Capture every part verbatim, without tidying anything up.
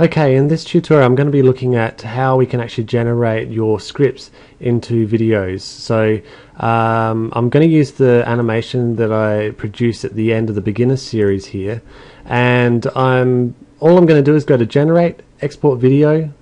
Okay, in this tutorial I'm going to be looking at how we can actually generate your scripts into videos. So um, I'm going to use the animation that I produced at the end of the beginner series here, and I'm all I'm going to do is go to generate, export video.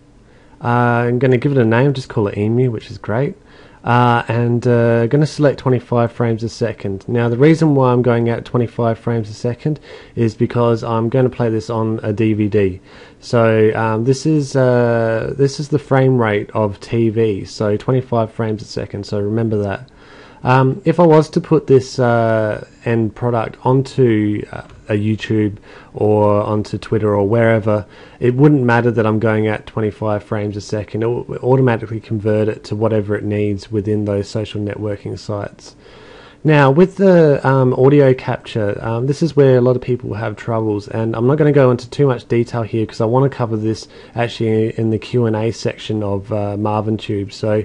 uh, I'm going to give it a name, just call it E M U, which is great, uh, and uh, going to select twenty-five frames a second. Now the reason why I'm going at twenty-five frames a second is because I'm going to play this on a D V D. So um, this is uh, this is the frame rate of T V, so twenty-five frames a second, so remember that. Um, if I was to put this uh, end product onto uh, a YouTube or onto Twitter or wherever, it wouldn't matter that I'm going at twenty-five frames a second. It will automatically convert it to whatever it needs within those social networking sites. Now with the um, audio capture, um, this is where a lot of people have troubles, and I'm not going to go into too much detail here because I want to cover this actually in the Q and A section of uh, MarvinTube, so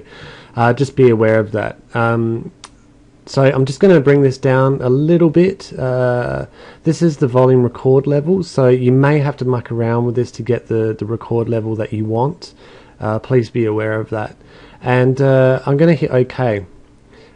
uh, just be aware of that. Um, so I'm just going to bring this down a little bit. Uh, this is the volume record level, so you may have to muck around with this to get the, the record level that you want. Uh, please be aware of that. And uh, I'm going to hit OK.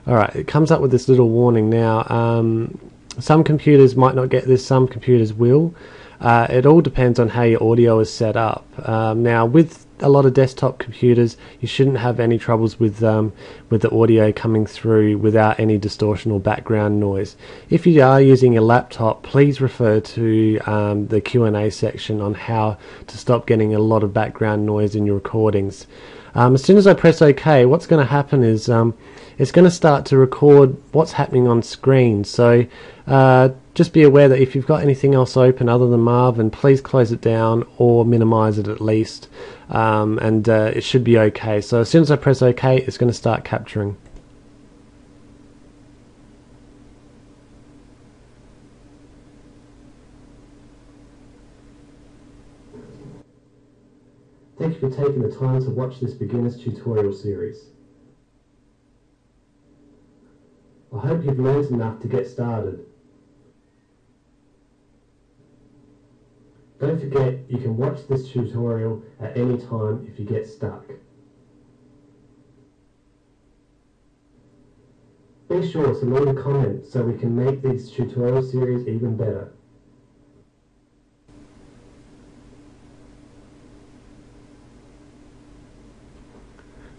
Alright, it comes up with this little warning now. Um, some computers might not get this, some computers will. Uh, it all depends on how your audio is set up. Um, now with a lot of desktop computers you shouldn't have any troubles with, um, with the audio coming through without any distortion or background noise. If you are using a laptop, please refer to um, the Q and A section on how to stop getting a lot of background noise in your recordings. Um, as soon as I press OK, what's going to happen is um, it's going to start to record what's happening on screen. So uh, just be aware that if you've got anything else open other than Marvin, please close it down or minimize it at least, um, and uh, it should be OK. So as soon as I press OK, it's going to start capturing. Thank you for taking the time to watch this beginner's tutorial series. I hope you've learned enough to get started. Don't forget, you can watch this tutorial at any time if you get stuck. Be sure to leave a comment so we can make these tutorial series even better.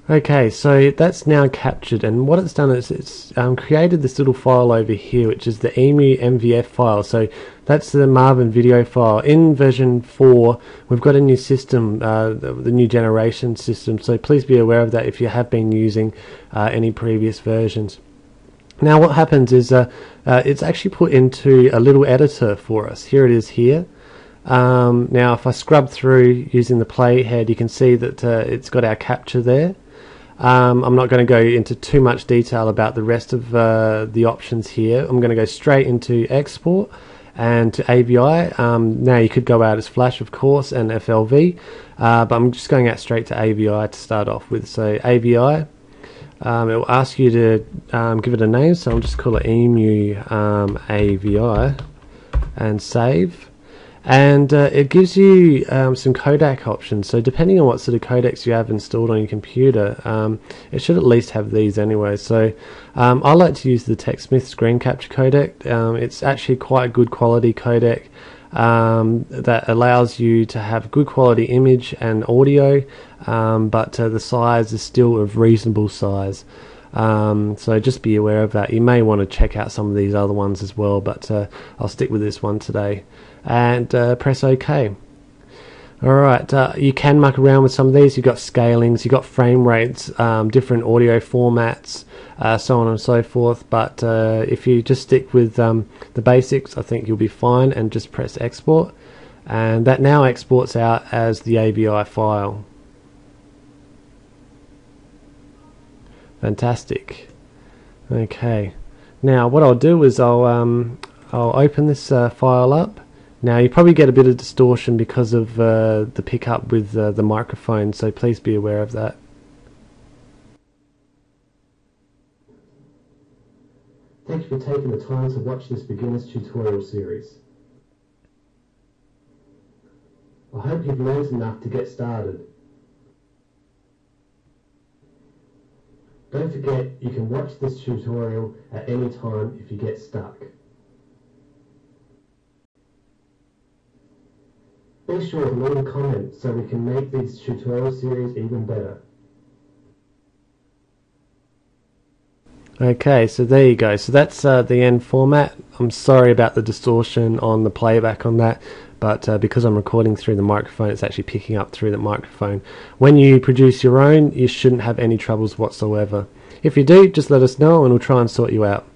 Okay, so that's now captured, and what it's done is it's um, created this little file over here, which is the E M U M V F file. So that's the Marvin video file. In version four, we've got a new system, uh, the, the new generation system, so please be aware of that if you have been using uh, any previous versions. Now what happens is uh, uh, it's actually put into a little editor for us. Here it is here. Um, now if I scrub through using the playhead, you can see that uh, it's got our capture there. Um, I'm not going to go into too much detail about the rest of uh, the options here. I'm going to go straight into export and to A V I. Um, now you could go out as Flash, of course, and F L V, uh, but I'm just going out straight to A V I to start off with. So A V I, um, it will ask you to um, give it a name, so I'll just call it E M U um, A V I and save. And uh, it gives you um, some codec options, so depending on what sort of codecs you have installed on your computer, um, it should at least have these anyway. So um, I like to use the TechSmith screen capture codec. Um, it's actually quite a good quality codec um, that allows you to have good quality image and audio, um, but uh, the size is still of reasonable size. Um, so just be aware of that. You may want to check out some of these other ones as well, but uh, I'll stick with this one today. And uh, press OK. Alright, uh, you can muck around with some of these. You've got scalings, you've got frame rates, um, different audio formats, uh, so on and so forth, but uh, if you just stick with um, the basics, I think you'll be fine, and just press export, and that now exports out as the A V I file. Fantastic. Okay, now what I'll do is I'll um, I'll open this uh, file up. Now you probably get a bit of distortion because of uh, the pickup with uh, the microphone, so please be aware of that. Thank you for taking the time to watch this beginner's tutorial series. I hope you've learned enough to get started. Don't forget, you can watch this tutorial at any time if you get stuck. Be sure to leave a comment so we can make these tutorial series even better. Okay, so there you go. So that's uh, the end format. I'm sorry about the distortion on the playback on that, but uh, because I'm recording through the microphone, it's actually picking up through the microphone. When you produce your own, you shouldn't have any troubles whatsoever. If you do, just let us know and we'll try and sort you out.